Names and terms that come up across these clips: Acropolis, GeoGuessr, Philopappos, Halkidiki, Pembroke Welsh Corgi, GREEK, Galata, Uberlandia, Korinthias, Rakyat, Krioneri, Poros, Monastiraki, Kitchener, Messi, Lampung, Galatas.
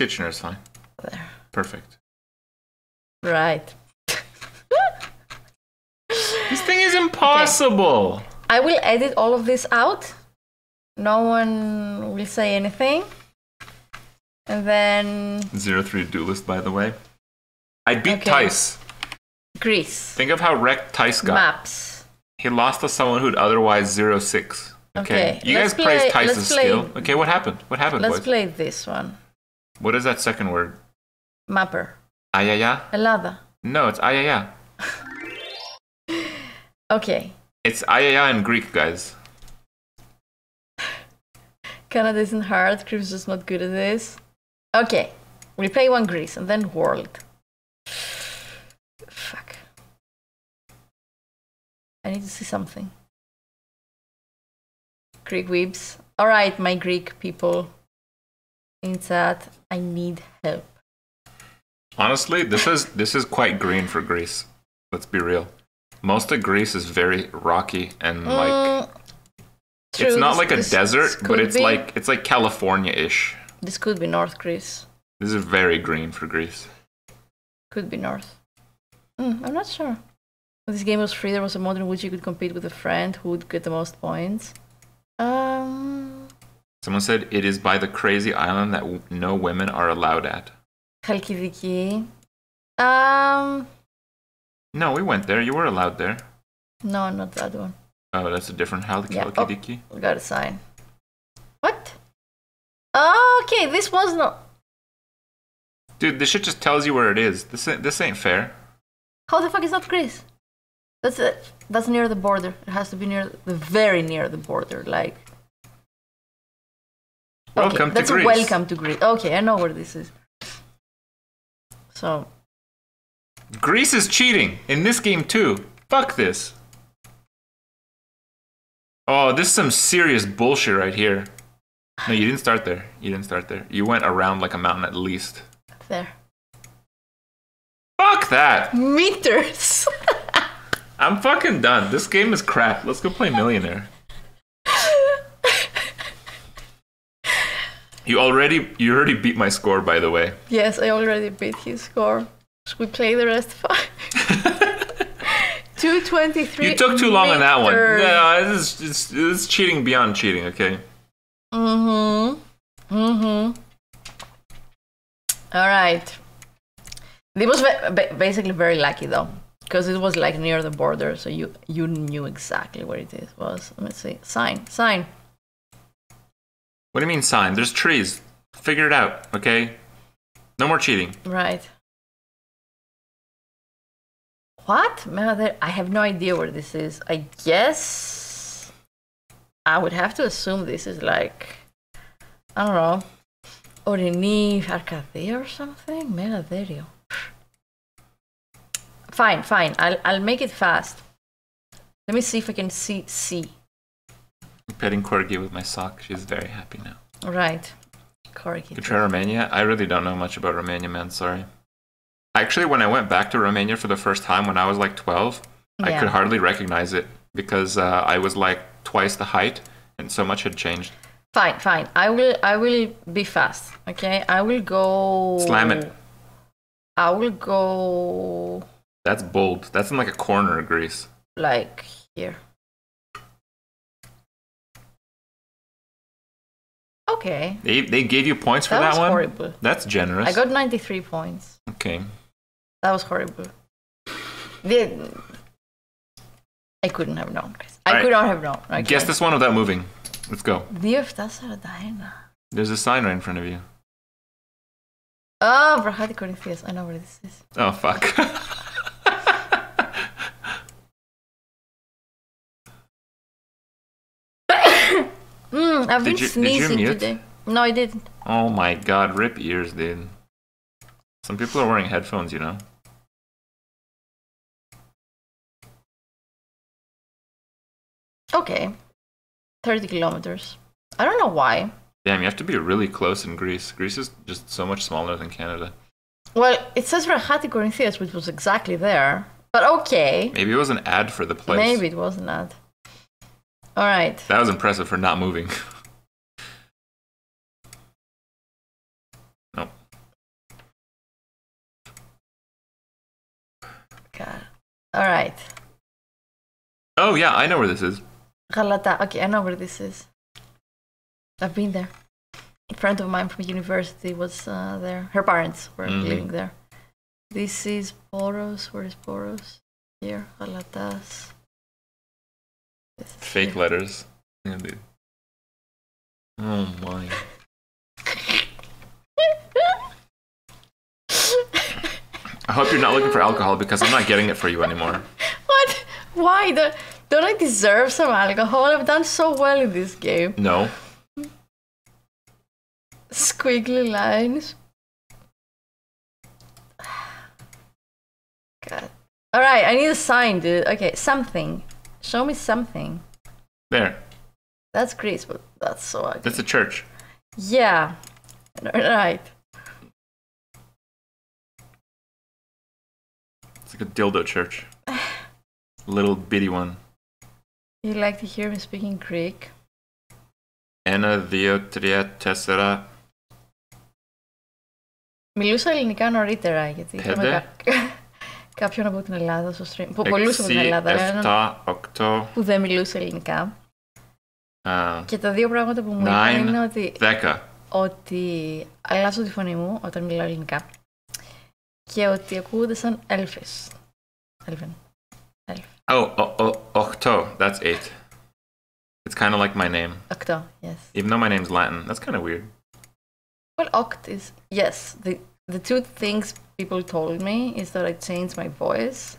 Kitchener is fine. There. Perfect. Right. This thing is impossible. Okay. I will edit all of this out. No one will say anything. And then 0-3 duelist, by the way. I beat Tice. Greece. Think of how wrecked Tice got. Maps. He lost to someone who'd otherwise 0-6. Okay. You guys praised Tice's skill. Okay, what happened? What happened, boys? Let's play this one. What is that second word? Mapper. Ayaya? Elada. No, it's ayaya. Okay. It's ayaya in Greek, guys. Canada isn't hard. Crew's just not good at this. Okay. We play one Greece and then world. Fuck. I need to see something. Greek weebs. Alright, my Greek people in chat. I need help. Honestly, this is quite green for Greece. Let's be real. Most of Greece is very rocky and like true, it's not like a desert, but it's like California-ish. This could be North Greece. This is very green for Greece. Could be North. I'm not sure. When this game was free, there was a mod in which you could compete with a friend who would get the most points. Someone said it is by the crazy island that no women are allowed at. Halkidiki. No, we went there. You were allowed there. No, not that one. Oh, that's a different Halkidiki. Yeah. Oh, we got a sign. What? Oh, okay, this was not... Dude, this shit just tells you where it is. This ain't fair. How the fuck is that Greece? That's near the border. It has to be near the very near the border, like... Okay, welcome to Greece. Welcome to Greece. Okay, I know where this is. So... Greece is cheating in this game too. Fuck this. Oh, this is some serious bullshit right here. No, you didn't start there. You didn't start there. You went around like a mountain at least. There. Fuck that. Meters. I'm fucking done. This game is crap. Let's go play Millionaire. You already beat my score, by the way. Yes, I already beat his score. We play the rest 223. You took too long on that one. No, it's cheating beyond cheating. Okay. All right. It was basically very lucky though, because it was like near the border, so you knew exactly where it was. Let's see. Sign. What do you mean sign? There's trees. Figure it out. Okay. No more cheating. Right. What? I have no idea where this is. I guess I would have to assume this is like, I don't know, Orini, Arcadia or something? Meladerio. Fine. I'll make it fast. Let me see if I can see. I'm petting Corgi with my sock. She's very happy now. Right. Corgi. Could try Romania? I really don't know much about Romania, man. Sorry. Actually, when I went back to Romania for the first time when I was like 12, yeah. I could hardly recognize it because I was like twice the height and so much had changed. Fine. I will be fast, okay? I will go... Slam it. I will go... That's bold. That's in like a corner of Greece. Like here. Okay. They gave you points for that one? That was horrible. That's generous. I got 93 points. Okay. That was horrible. I couldn't have known, guys. I could not have known. Okay. Guess this one without moving. Let's go. There's a sign right in front of you. Oh, Brahati Corinthians. I know where this is. Oh, fuck. I've been sneezing today. No, I didn't. Oh my god, rip ears, dude. Some people are wearing headphones, you know. Okay. 30 kilometers. I don't know why. Damn, you have to be really close in Greece. Greece is just so much smaller than Canada. Well, it says Rakyat, Korinthias, which was exactly there. But okay. Maybe it was an ad for the place. Maybe it was an ad. Alright. That was impressive for not moving. Nope. right. Oh, yeah, I know where this is. Galata. Okay, I know where this is. I've been there. A friend of mine from university was there. Her parents were living there. This is Poros. Where is Poros? Here, Galatas. Fake here. Letters. Yeah, dude. Oh my. I hope you're not looking for alcohol because I'm not getting it for you anymore. What? Why? Don't I deserve some alcohol? I've done so well in this game. No. Squiggly lines. God. Alright, I need a sign, dude. Okay, something. Show me something. There. That's Greece, but that's so ugly. That's a church. Yeah. Alright. It's like a dildo church. Little bitty one. You like to hear me speaking Greek? Ένα, δύο, τρία, τέσσερα. Μιλούσα ελληνικά νωρίτερα, γιατί είχαμε κάποιον από την Ελλάδα στο stream. Πολλούς από την Ελλάδα. 6, 7, 8. Που δεν μιλούσε ελληνικά. Και τα δύο πράγματα που μου είπαν είναι ότι... 10. Ότι αλλάζω τη φωνή μου όταν μιλάω ελληνικά. Και ότι ακούγονται σαν έλφες. Έλφεν. Oh, Octo, that's 8. It's kind of like my name. Octo, yes. Even though my name's Latin, that's kind of weird. Well, Oct is, yes. The two things people told me is that I changed my voice.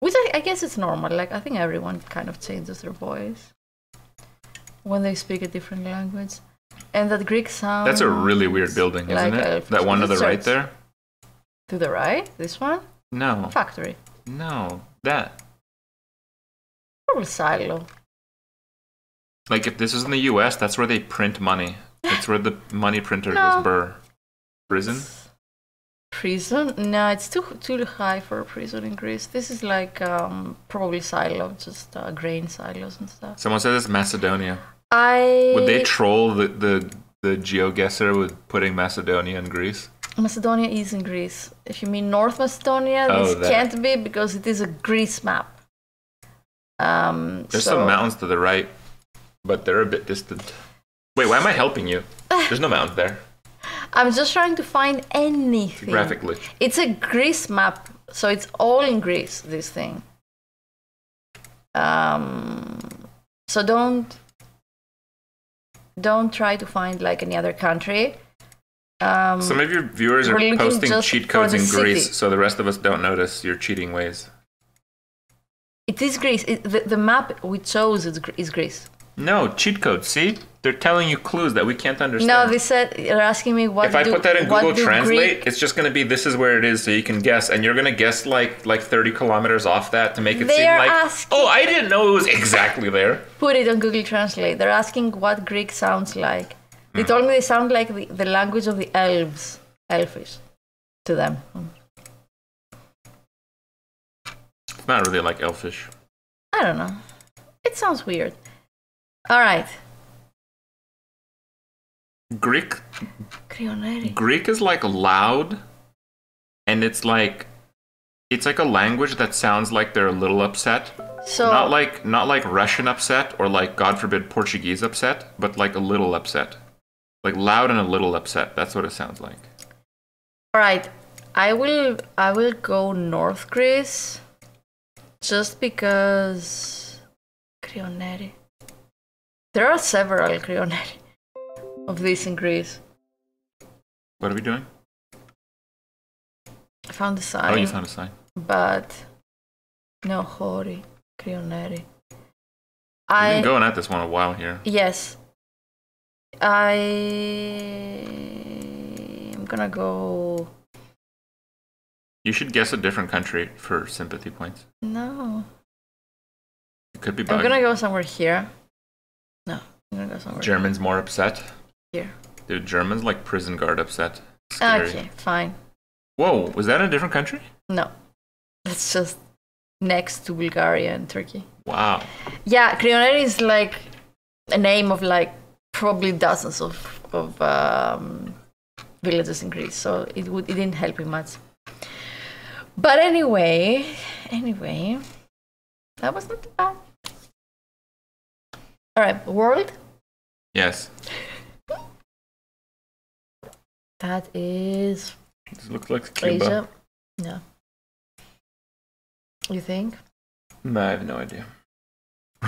Which I guess it's normal, like I think everyone kind of changes their voice. When they speak a different language. And that Greek sound... That's a really weird building, isn't like it? That one to the right there? To the right? This one? No. Factory. No, that. Probably silo. Like if this is in the US, that's where they print money. That's where the money printer goes burr. Prison? It's prison? No, it's too high for a prison in Greece. This is like probably silo, just grain silos and stuff. Someone said it's Macedonia. Would they troll the Geoguessr with putting Macedonia in Greece? Macedonia is in Greece. If you mean North Macedonia, this can't be because it is a Greece map. There's some mountains to the right, but they're a bit distant. Wait, why am I helping you? There's no mountains there. I'm just trying to find anything. It's a graphic glitch. It's a Greece map, so it's all in Greece, this thing. So don't try to find like any other country. Some of your viewers are posting cheat codes in Greece, so the rest of us don't notice your cheating ways. It is Greece. The map we chose is Greece. No, cheat codes, see? They're telling you clues that we can't understand. No, they said, they're asking me what do Greek... If I put that in Google Translate, it's just going to be this is where it is, so you can guess, and you're going to guess like 30 kilometers off that to make it seem like, oh, I didn't know it was exactly there. Put it on Google Translate. They're asking what Greek sounds like. They told me they sound like the language of the elves, elfish, to them. It's not really like elfish. I don't know. It sounds weird. All right. Greek. Krioneri. Greek is like loud, and it's like a language that sounds like they're a little upset. So not like Russian upset or like God forbid Portuguese upset, but like a little upset. Like loud and a little upset. That's what it sounds like. All right, I will go North Greece, just because Krioneri. There are several Krioneri of this in Greece. What are we doing? I found a sign. Oh, you found a sign. But no, Hori Krioneri. I've been going at this one a while here. Yes. I'm gonna go... You should guess a different country for sympathy points. No. It could be buggy. I'm gonna go somewhere here. No, I'm gonna go somewhere Germans here. More upset? Here. Dude, Germans like prison guard upset. Scary. Okay, fine. Whoa, was that in a different country? No. That's just next to Bulgaria and Turkey. Wow. Yeah, Krioneri is like a name of like probably dozens of villages in Greece, so it didn't help me much. But anyway, that was not bad. All right, world. Yes. That is. It looks like Cuba. Asia. Yeah. You think? No, I have no idea.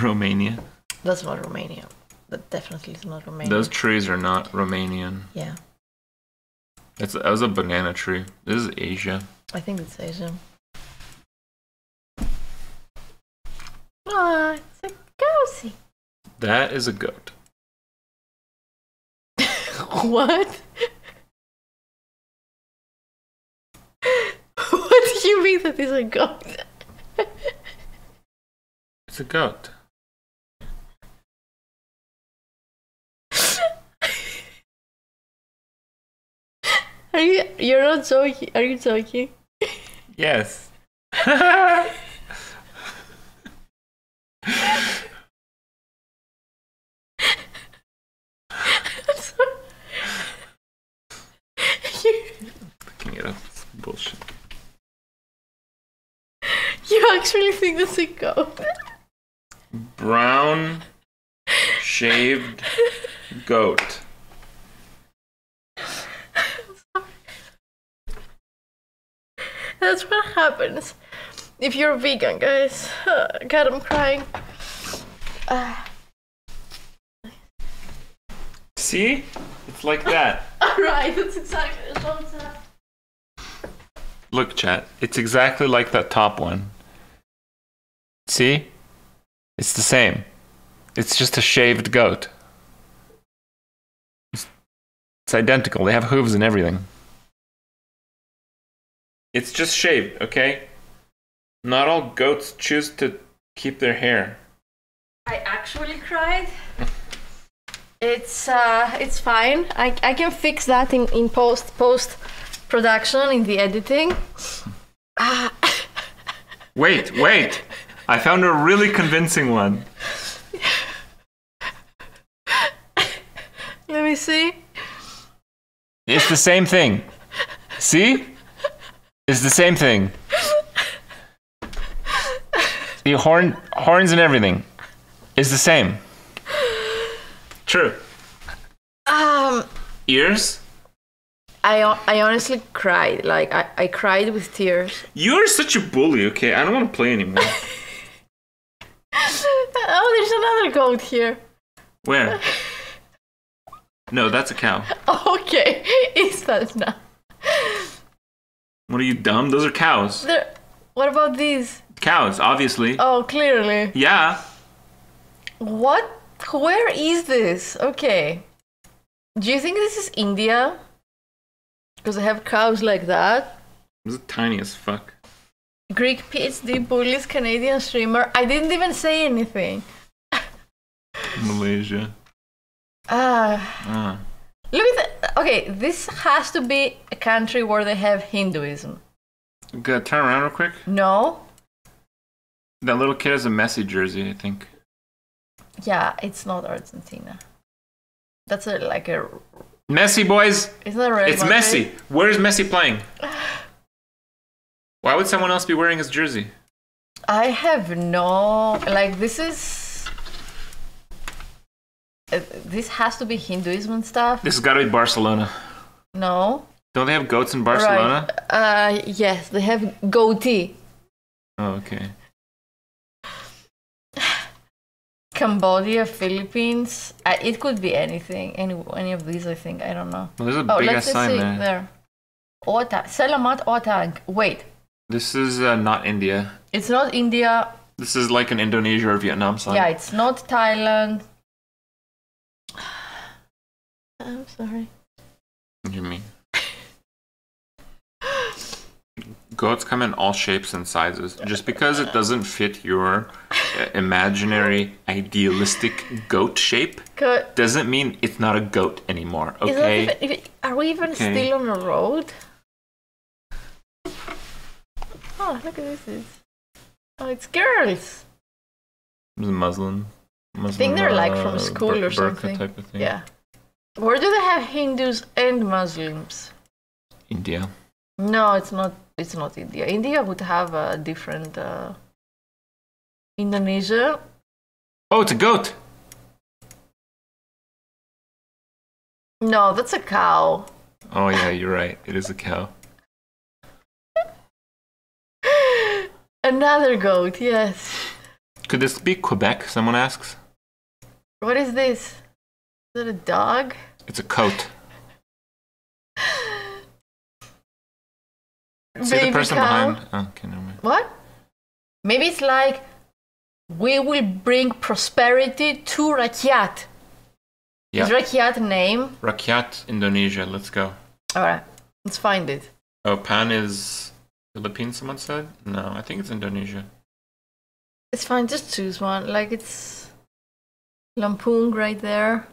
Romania. That's not Romania. That definitely is not Romania. Those trees are not Romanian. Yeah. That was a banana tree. This is Asia. I think it's Asia. Ah, it's a goosey. That is a goat. What? What do you mean that is a goat? It's a goat. Are you? You're not joking. Are you joking? Yes. Bullshit. You actually think that's a goat? Brown shaved goat. That's what happens if you're vegan, guys. God, I'm crying. See? It's like that. Alright, that's exactly what I'm saying. Look, chat, it's exactly like that top one. See? It's the same. It's just a shaved goat. It's identical. They have hooves and everything. It's just shaved, okay? Not all goats choose to keep their hair. I actually cried. It's fine. I can fix that in post production, in the editing. Wait. I found a really convincing one. Let me see. It's the same thing. See? It's the same thing. The horns and everything is the same. True. Ears? I honestly cried. Like, I cried with tears. You're such a bully, okay? I don't want to play anymore. Oh, there's another goat here. Where? No, that's a cow. Okay, it's that now. What are you, dumb? Those are cows. What about these? Cows, obviously. Oh, clearly. Yeah. What? Where is this? Okay. Do you think this is India? Because they have cows like that. This is tiny as fuck. Greek PhD bullies Canadian streamer. I didn't even say anything. Malaysia. Look at that. Okay, this has to be a country where they have Hinduism. Gotta turn around real quick. No. That little kid has a Messi jersey, I think. Yeah, it's not Argentina. That's like a Messi, boys! Isn't that right? It's Messi! Where is Messi playing? Why would someone else be wearing his jersey? I have no... Like, this is... This has to be Hinduism and stuff. This has got to be Barcelona. No. Don't they have goats in Barcelona? Right. Yes, they have goatee. Oh, okay. Cambodia, Philippines. It could be anything. Any of these, I think. I don't know. Well, there's a big ass sign there. Ota. Selamat Otang. Wait. This is not India. It's not India. This is like an Indonesia or Vietnam sign. Yeah, it's not Thailand. I'm sorry. What do you mean? Goats come in all shapes and sizes. Just because it doesn't fit your imaginary, idealistic goat shape doesn't mean it's not a goat anymore, okay? Are we even still on the road? Oh, look at this. Oh, it's girls. It's Muslim. I think they're like from school or something. Type of thing. Yeah. Where do they have Hindus and Muslims? India. No, it's not. It's not India. India would have a different. Indonesia. Oh, it's a goat. No, that's a cow. Oh yeah, you're right. It is a cow. Another goat, yes. Could this be Quebec, someone asks? What is this? Is it a dog? It's a coat. See the person cow? Behind? Oh, okay, never mind. What? Maybe it's like, we will bring prosperity to Rakyat. Yeah. Is Rakyat name? Rakyat, Indonesia. Let's go. All right. Let's find it. Oh, Pan is Philippines, someone said? No, I think it's Indonesia. It's fine. Just choose one. Like, it's Lampung right there.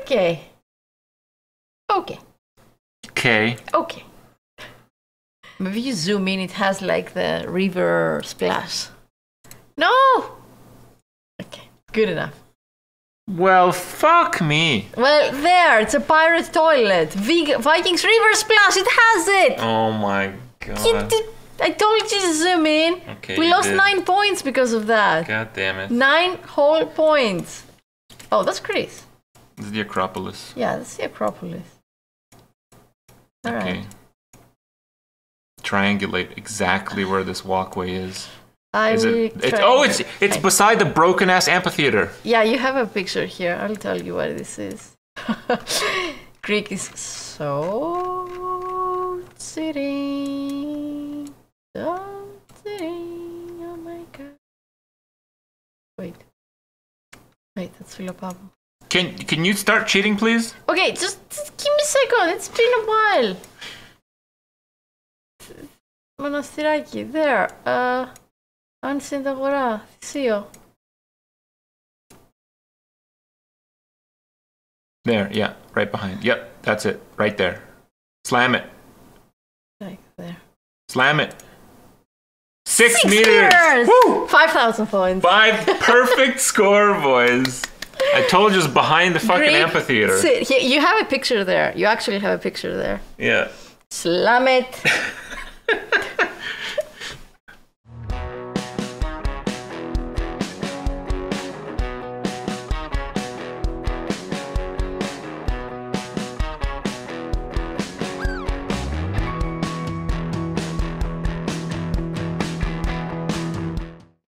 Okay. Okay. Okay. Okay. Maybe you zoom in, it has like the river splash. No! Okay, good enough. Well, fuck me. Well, there, it's a pirate toilet. Vikings river splash, it has it! Oh my god. I told you to zoom in. Okay, we lost 9 points because of that. God damn it. 9 whole points. Oh, that's Greece. It's the Acropolis. Yeah, that's the Acropolis. All okay. Right. Triangulate exactly where this walkway is. It's beside the broken ass amphitheater. Yeah, you have a picture here. I'll tell you what this is. Greek is so city. So city. Oh my god. Wait. Wait, that's Philopappos. Can you start cheating, please? Okay, just give me a second. It's been a while. Monastiraki, there. Ancient Agora, Theo. There, yeah, right behind. Yep, that's it, right there. Slam it. Like there. Slam it. 6 meters. Woo! 5,000 points. 5 perfect score, boys. I told you it's behind the fucking amphitheater. You have a picture there. You actually have a picture there. Yeah. Slam it.